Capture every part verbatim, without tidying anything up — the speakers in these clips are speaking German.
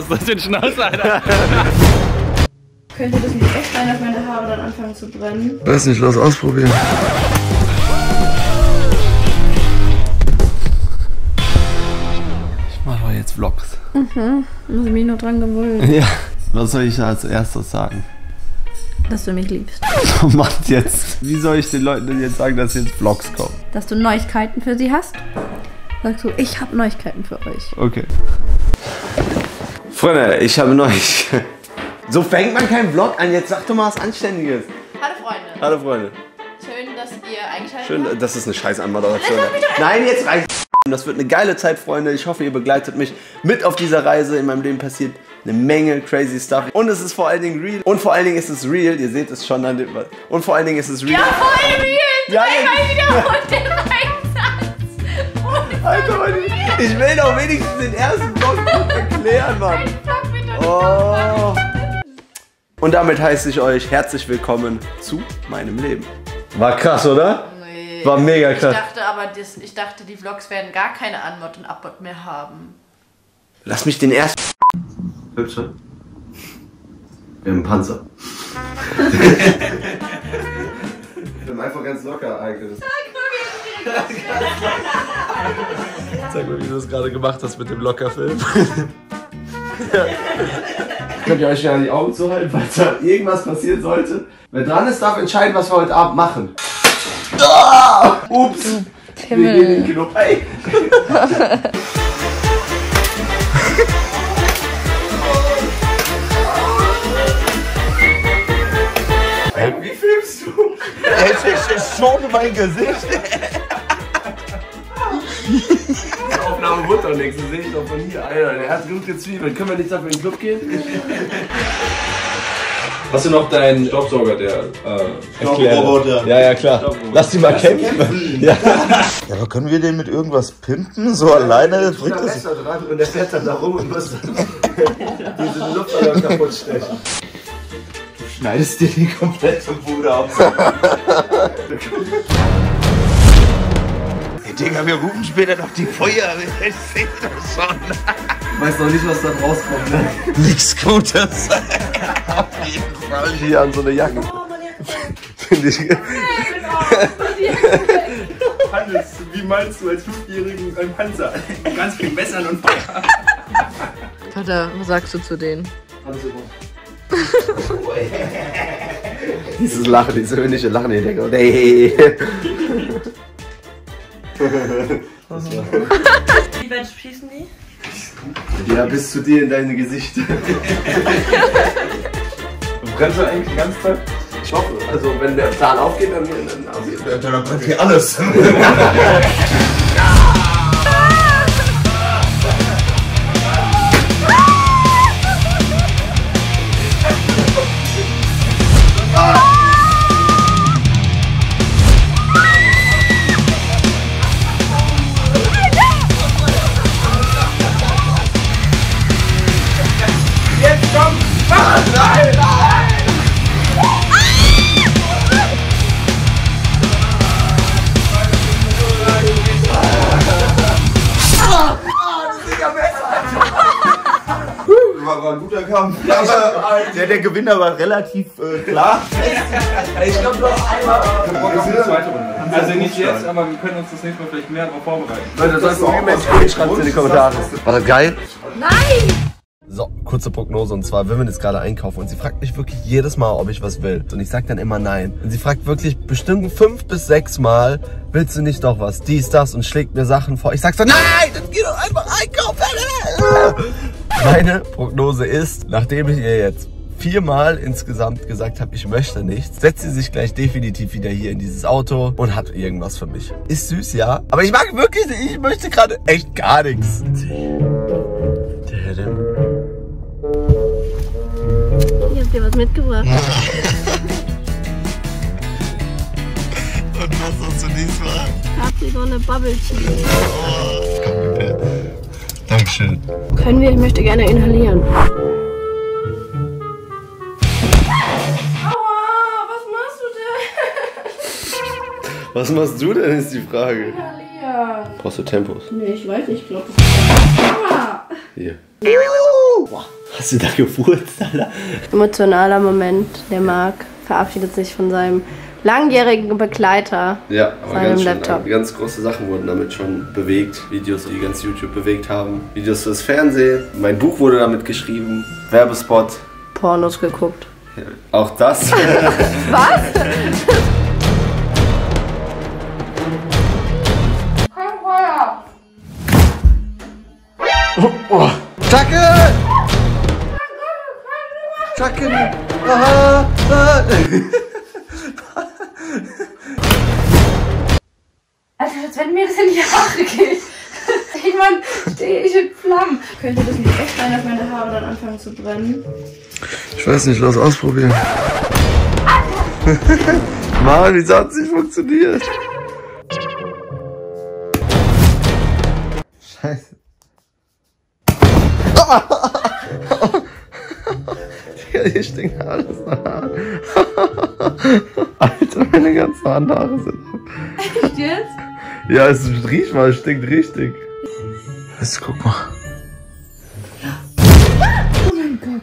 Was ist das denn Schnauze, Alter? Könnte das nicht echt sein, dass meine Haare dann anfangen zu brennen? Weiß nicht, lass ausprobieren. Ich mache doch jetzt Vlogs. Mhm, muss ich mich nur dran gewöhnen. Ja, was soll ich da als erstes sagen? Dass du mich liebst. Macht jetzt. Wie soll ich den Leuten denn jetzt sagen, dass jetzt Vlogs kommen? Dass du Neuigkeiten für sie hast? Sagst du, ich habe Neuigkeiten für euch. Okay. Freunde, ich habe Neuigkeiten. So fängt man keinen Vlog an. Jetzt sag doch mal was Anständiges. Hallo Freunde. Hallo Freunde. Schön, dass ihr eingeschaltet Schön, habt. Das ist eine scheiß Anmoderation. Nein, jetzt reicht's. Das wird eine geile Zeit, Freunde. Ich hoffe, ihr begleitet mich mit auf dieser Reise. In meinem Leben passiert eine Menge crazy stuff. Und es ist vor allen Dingen real. Und vor allen Dingen ist es real. Ihr seht es schon an dem... Und vor allen Dingen ist es real. Ja, voll real. Ja, ja. Alter, ich will doch wenigstens den ersten Vlog erklären, Mann. Oh. Und damit heiße ich euch herzlich willkommen zu meinem Leben. War krass, oder? Nee. War mega krass. Ich dachte aber, das, ich dachte, die Vlogs werden gar keine Anmod und Abmod mehr haben. Lass mich den ersten... Hübscher. Im Panzer. Ich bin einfach ganz locker eigentlich. Zeig mal, wie du das gerade gemacht hast mit dem Lockerfilm. Ja. Könnt ihr euch ja die Augen zuhalten, falls da irgendwas passieren sollte. Wer dran ist, darf entscheiden, was wir heute Abend machen. Oh! Ups! Himmel. Wir gehen in den Kino. Hey. Hey, wie filmst du? Es ist schon mein Gesicht. Die Aufnahme wird doch nichts, das sehe ich doch von hier. Alter, der hat genug gezwiebelt. Können wir nicht dafür in den Club gehen? Hast du noch deinen Staubsauger, der äh, Staubroboter? Ja, ja, klar. Lass die mal kämpfen. Ja. Ja, aber können wir den mit irgendwas pimpen? So ja, alleine? Bringt das Messer dran und der fährt dann da rum und muss dann diese Luftballon kaputt stechen. Du schneidest dir die komplette Bude auf. Digga, wir rufen später noch die Feuerwehr, ich seh das schon. Weiß noch nicht, was dann rauskommt, ne? Nix Gutes. Auf jeden Fall hier an so eine Jacke. Oh, meine Jacke. Hannes, wie meinst du als Fünfjährigen ein Panzer? Ganz viel Messern und Feuer. Vater, was sagst du zu denen? Hannes, dieses Lachen, dieses höhnische Lachen, ich denke, hey. Wie weit schießen die? Ja, bis zu dir in deine Gesicht. Du bremst doch eigentlich die ganze Zeit? Ich hoffe. Also, wenn der Plan aufgeht, dann brennt dann, dann hier alles. War ein guter Kampf. Aber der, der Gewinner war relativ äh, klar. Ich glaube noch einmal. Also, also nicht jetzt, aber wir können uns das nächste Mal vielleicht mehr darauf vorbereiten. Leute, das ist ein Mensch. Schreibt es in die Kommentare. War das geil? Nein! So, kurze Prognose, und zwar, wenn wir jetzt gerade einkaufen und sie fragt mich wirklich jedes Mal, ob ich was will, und ich sag dann immer nein, und sie fragt wirklich bestimmt fünf bis sechs Mal, willst du nicht doch was, dies, das, und schlägt mir Sachen vor, ich sag so, nein, dann geh doch einfach einkaufen. Meine Prognose ist, nachdem ich ihr jetzt viermal insgesamt gesagt habe, ich möchte nichts, setzt sie sich gleich definitiv wieder hier in dieses Auto und hat irgendwas für mich. Ist süß, ja, aber ich mag wirklich, ich möchte gerade echt gar nichts. Ich hab dir was mitgebracht. Und was hast du diesmal? Ich hab dir so eine Bubble Cheese. Oh, Dankeschön. Können wir? Ich möchte gerne inhalieren. Aua, was machst du denn? Was machst du denn, ist die Frage. Inhalieren. Brauchst du Tempos? Nee, ich weiß nicht, ich glaube. Aua. Hier. Boah, hast du da gefurzt, Alter? Emotionaler Moment. Der Marc verabschiedet sich von seinem langjährigen Begleiter. Ja, aber ganz, schön, ganz große Sachen wurden damit schon bewegt. Videos, die ganz YouTube bewegt haben. Videos fürs Fernsehen. Mein Buch wurde damit geschrieben. Werbespot. Pornos geguckt. Ja, auch das. Was? Oh, oh. Tacke! Tacke! Ah, ah. Also, als wenn mir das in die Haare geht. Irgendwann stehe ich in Flammen. Könnt ihr das nicht echt sein, dass meine Haare dann anfangen zu brennen? Ich weiß nicht, lass ausprobieren. Mann, wieso hat es nicht funktioniert? Scheiße. Digga, hier stinkt alles nach Haaren. Alter, meine ganzen Handhaare sind ab. Echt jetzt? Ja, es riecht mal, es stinkt richtig. Jetzt guck mal. Oh mein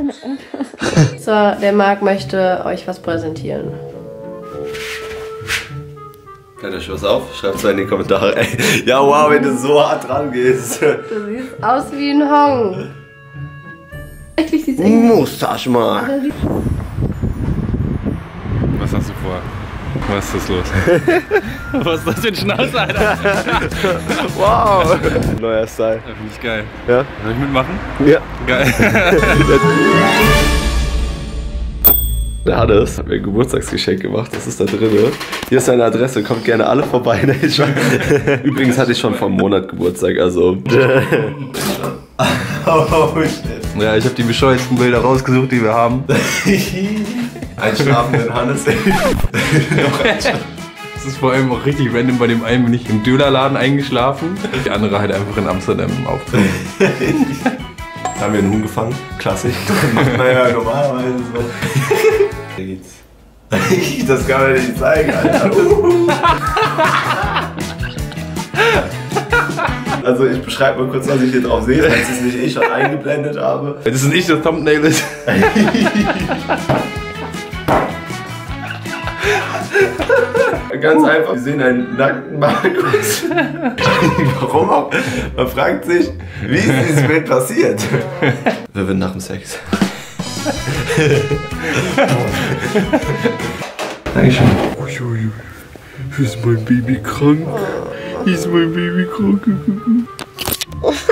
Gott. So, der Marc möchte euch was präsentieren. Fällt euch was auf? Schreibt es mal in die Kommentare. Ey, ja, wow, wenn du so hart rangehst. Du siehst aus wie ein Hong. Eigentlich sieht's echt Mustache mal. Was hast du vor? Was ist das los? Was ist das für ein Schnauze, Alter? Wow. Neuer Style. Ja, finde ich geil. Ja? Soll ich mitmachen? Ja. Geil. Der Hannes hat mir ein Geburtstagsgeschenk gemacht, das ist da drin. Hier ist seine Adresse, kommt gerne alle vorbei. Übrigens hatte ich schon vor einem Monat Geburtstag, also. Oh shit. Ja, ich habe die bescheuertsten Bilder rausgesucht, die wir haben. Einschlafenden Hannes. Das ist vor allem auch richtig random, bei dem einen bin ich im Dönerladen eingeschlafen. Die andere halt einfach in Amsterdam im Aufzug. Da haben wir einen Huhn gefangen, klassisch. Naja, normalerweise so. Da geht's. Das kann man nicht zeigen, Alter. Uh. Also ich beschreibe mal kurz, was ich hier drauf sehe, weil ich es nicht eh schon eingeblendet habe. Das ist nicht das Thumbnail ist. Ganz einfach, wir sehen einen nackten Markus. Warum auch? Man fragt sich, wie ist dieses Bild passiert? Wir werden nach dem Sex. Dankeschön. Ist mein Baby krank? Ist mein Baby krank? Ich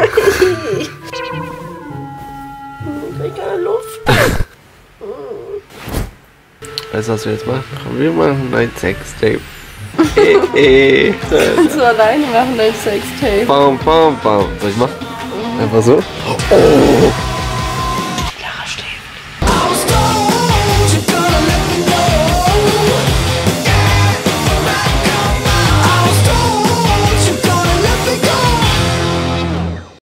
krieg keine Luft. Weißt du, was wir jetzt machen? Wir machen ein Sextape. Ey, ey. Das kannst du alleine machen, ein Sextape. Bam, bam, bam. Soll ich machen? Einfach so? Oh.